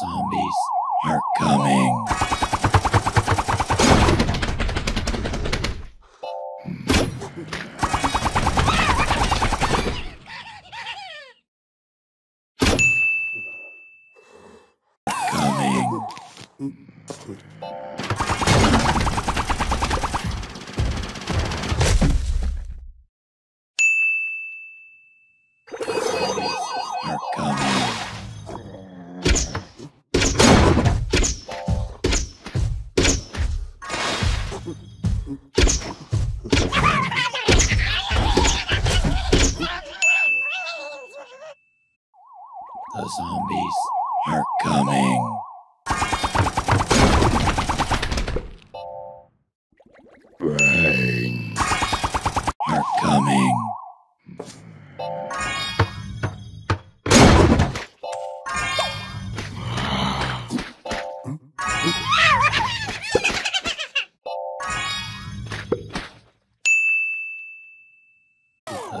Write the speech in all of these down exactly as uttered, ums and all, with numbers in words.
zombies are coming. The zombies are coming. Brains are coming. The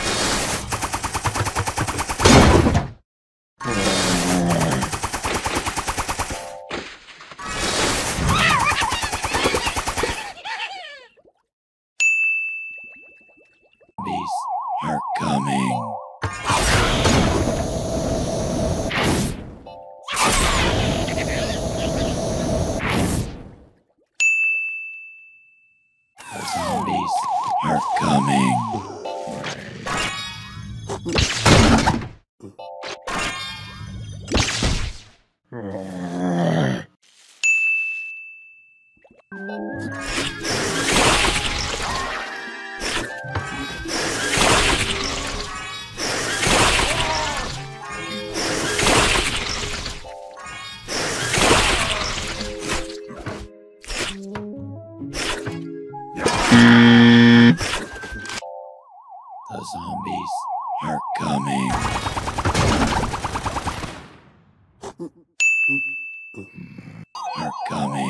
coming. The zombies are coming. The zombies are coming. Are coming.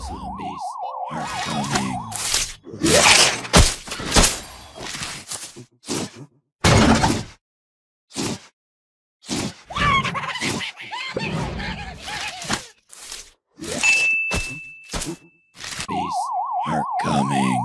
Zombies are coming. Zombies are coming.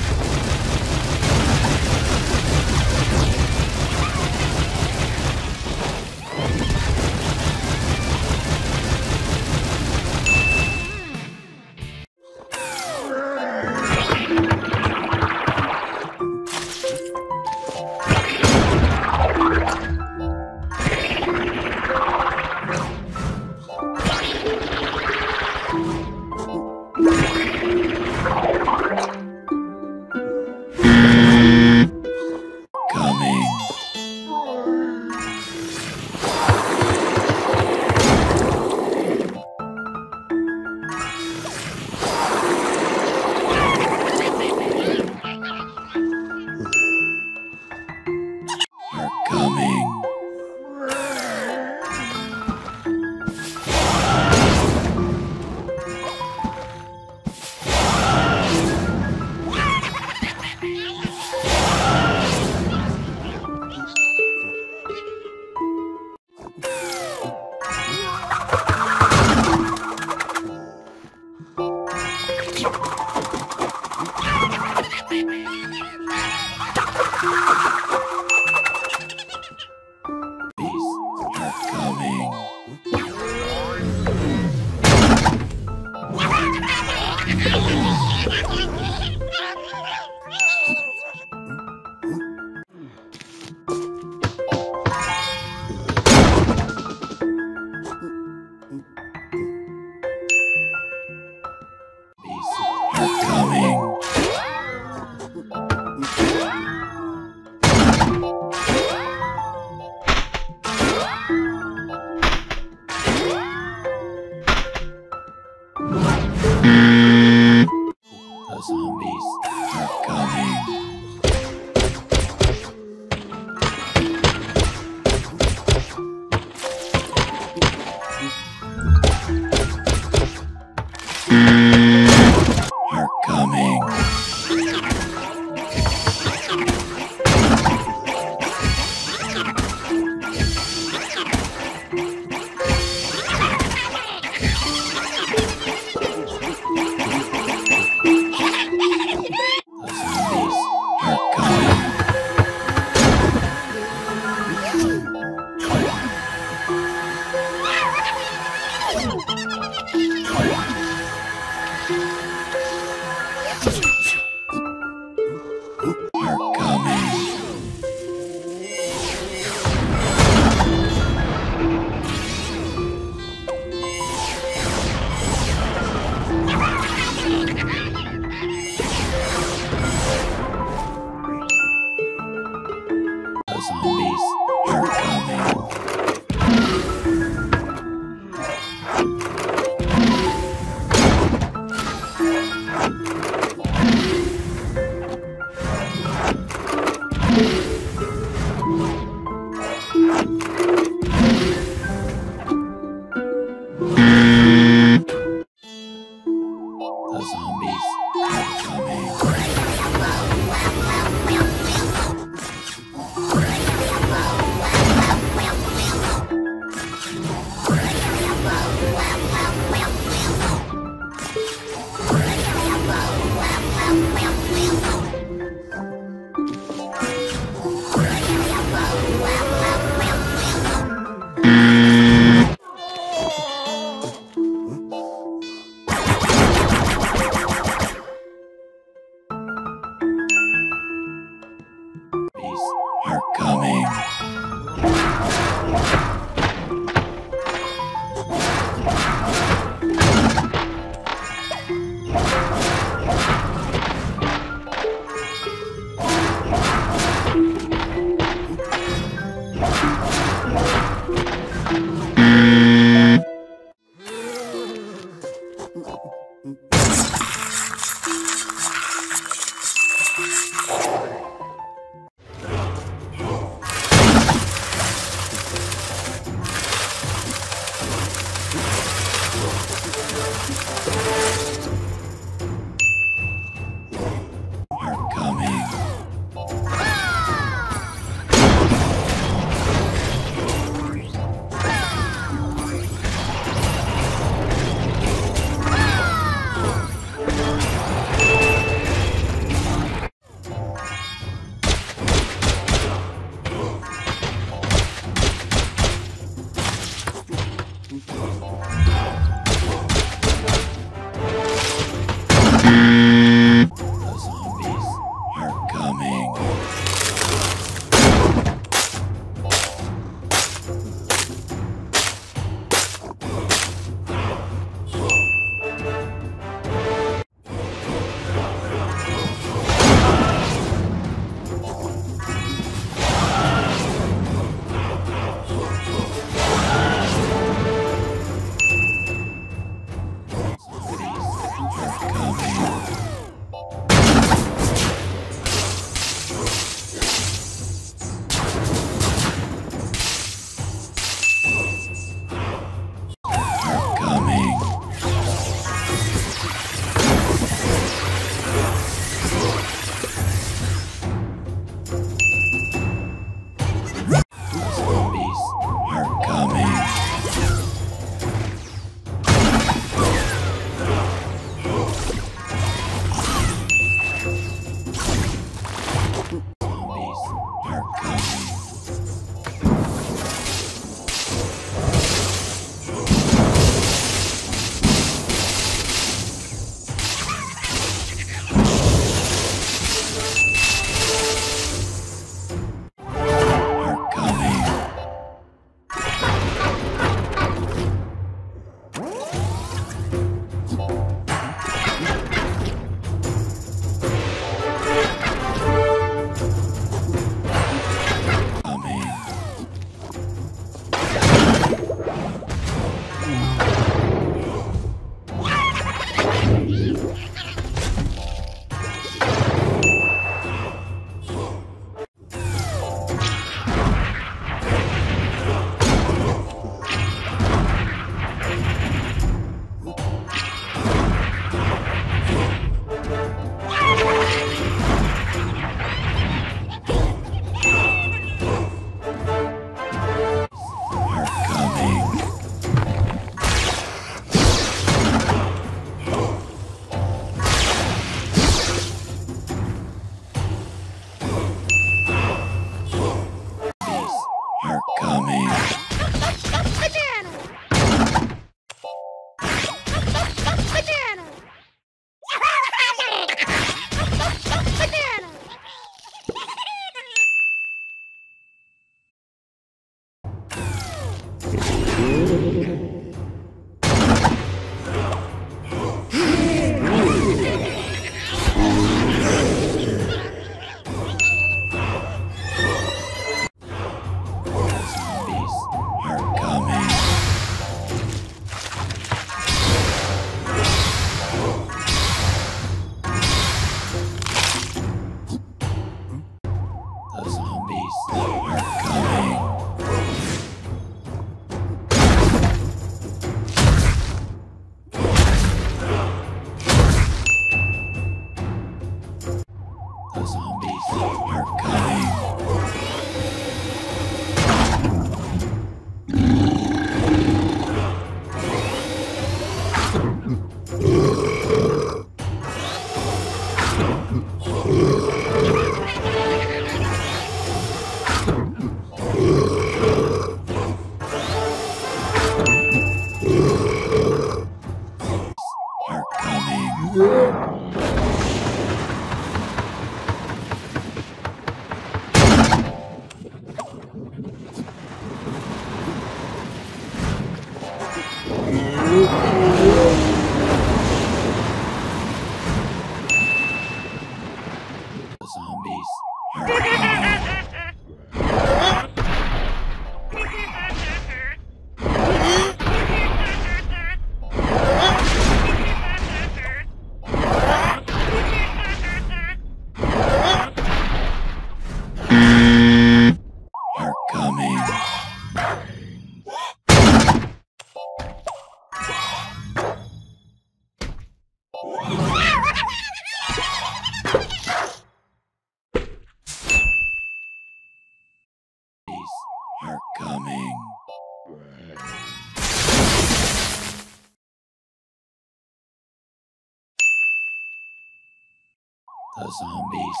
The zombies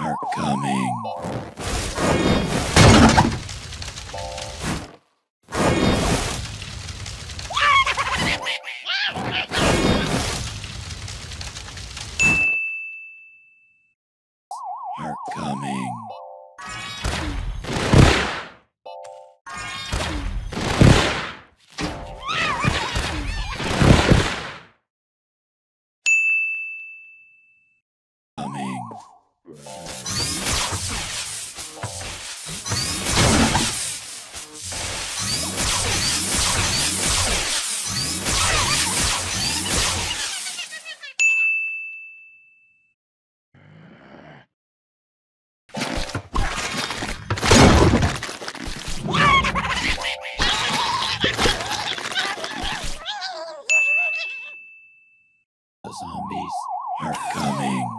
are coming. Are coming. enemies are coming.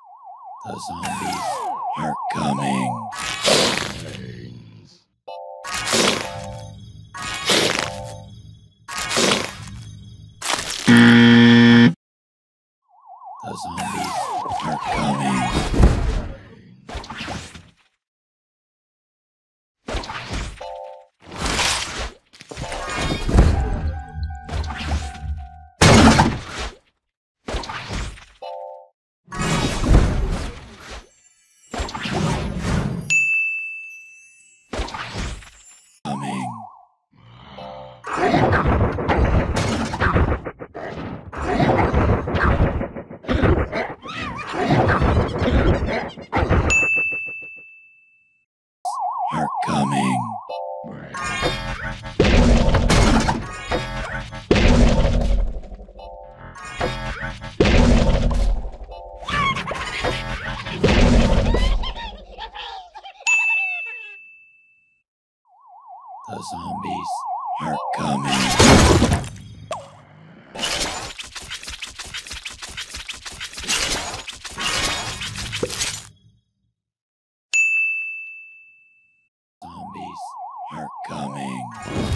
Zombies are coming. The zombies are coming. The zombies are coming. Zombies are coming.